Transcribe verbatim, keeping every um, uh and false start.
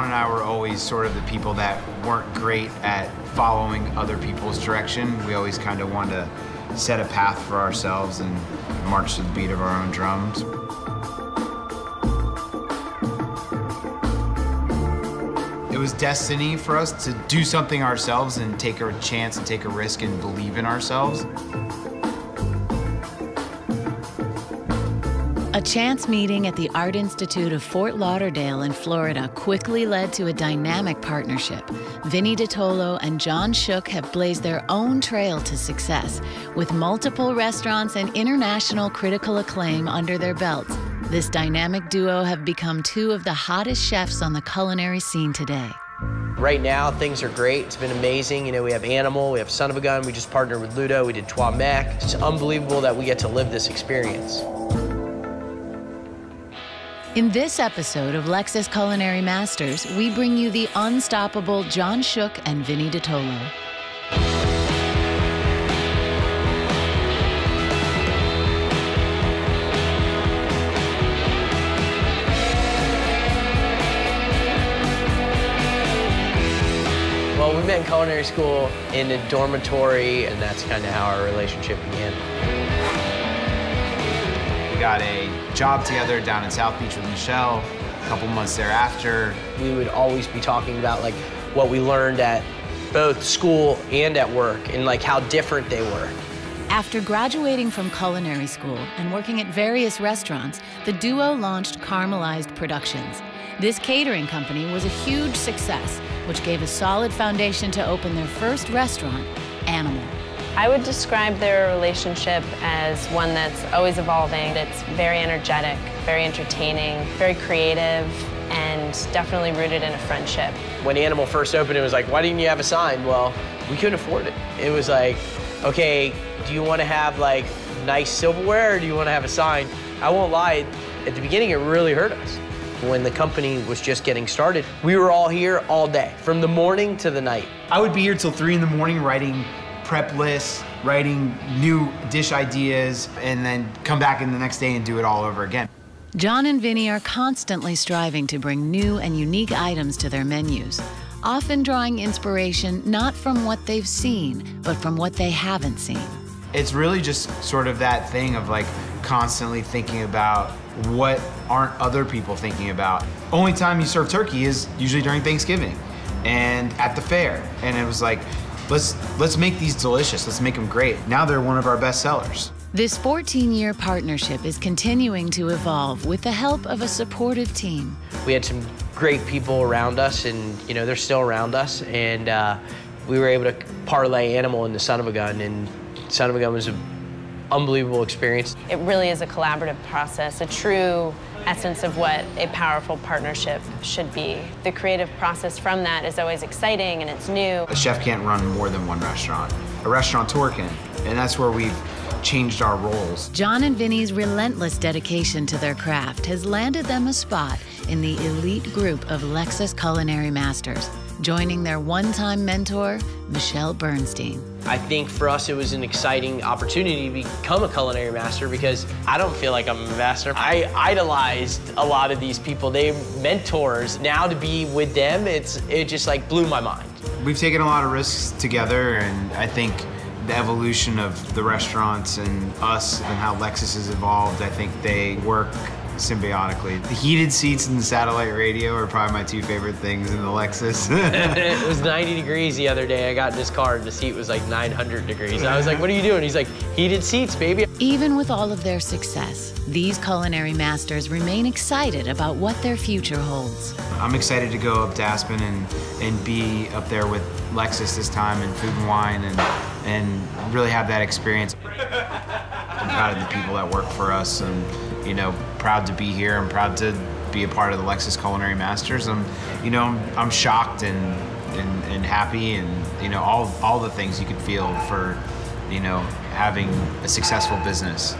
John and I were always sort of the people that weren't great at following other people's direction. We always kind of wanted to set a path for ourselves and march to the beat of our own drums. It was destiny for us to do something ourselves and take a chance and take a risk and believe in ourselves. A chance meeting at the Art Institute of Fort Lauderdale in Florida quickly led to a dynamic partnership. Vinny Dotolo and Jon Shook have blazed their own trail to success. With multiple restaurants and international critical acclaim under their belts, this dynamic duo have become two of the hottest chefs on the culinary scene today. Right now, things are great. It's been amazing. You know, we have Animal, we have Son of a Gun, we just partnered with Ludo, we did Trois Mec. It's unbelievable that we get to live this experience. In this episode of Lexus Culinary Masters, we bring you the unstoppable Jon Shook and Vinny Dotolo. Well, we met in culinary school in a dormitory, and that's kind of how our relationship began. We got a job together down in South Beach with Michelle a couple months thereafter. We would always be talking about like what we learned at both school and at work and like how different they were. After graduating from culinary school and working at various restaurants, the duo launched Caramelized Productions. This catering company was a huge success, which gave a solid foundation to open their first restaurant, Animal. I would describe their relationship as one that's always evolving. It's very energetic, very entertaining, very creative, and definitely rooted in a friendship. When Animal first opened, it was like, why didn't you have a sign? Well, we couldn't afford it. It was like, okay, do you want to have like nice silverware or do you want to have a sign? I won't lie, at the beginning it really hurt us. When the company was just getting started, we were all here all day, from the morning to the night. I would be here till three in the morning writing prep lists, writing new dish ideas, and then come back in the next day and do it all over again. John and Vinny are constantly striving to bring new and unique items to their menus, often drawing inspiration not from what they've seen, but from what they haven't seen. It's really just sort of that thing of like constantly thinking about what aren't other people thinking about. Only time you serve turkey is usually during Thanksgiving and at the fair, and it was like, Let's, let's make these delicious, let's make them great. Now they're one of our best sellers. This fourteen year partnership is continuing to evolve with the help of a supportive team. We had some great people around us, and you know, they're still around us, and uh, we were able to parlay Animal into Son of a Gun, and Son of a Gun was an unbelievable experience. It really is a collaborative process, a true essence of what a powerful partnership should be. The creative process from that is always exciting and it's new. A chef can't run more than one restaurant. A restaurateur can, and that's where we've changed our roles. John and Vinny's relentless dedication to their craft has landed them a spot in the elite group of Lexus Culinary Masters, joining their one-time mentor, Michelle Bernstein. I think for us it was an exciting opportunity to become a culinary master because I don't feel like I'm a master. I idolized a lot of these people. They're mentors. Now to be with them, it's it just like blew my mind. We've taken a lot of risks together, and I think the evolution of the restaurants and us and how Lexus has evolved, I think they work symbiotically. The heated seats and the satellite radio are probably my two favorite things in the Lexus. It was ninety degrees the other day. I got in this car and the seat was like nine hundred degrees. I was like, what are you doing? He's like, heated seats, baby. Even with all of their success, these culinary masters remain excited about what their future holds. I'm excited to go up to Aspen and, and be up there with Lexus this time and Food and Wine and, and really have that experience. I'm proud of the people that work for us, and you know, proud to be here. I'm proud to be a part of the Lexus Culinary Masters. I'm, you know, I'm, I'm shocked and, and and happy, and you know, all all the things you could feel for, you know, having a successful business.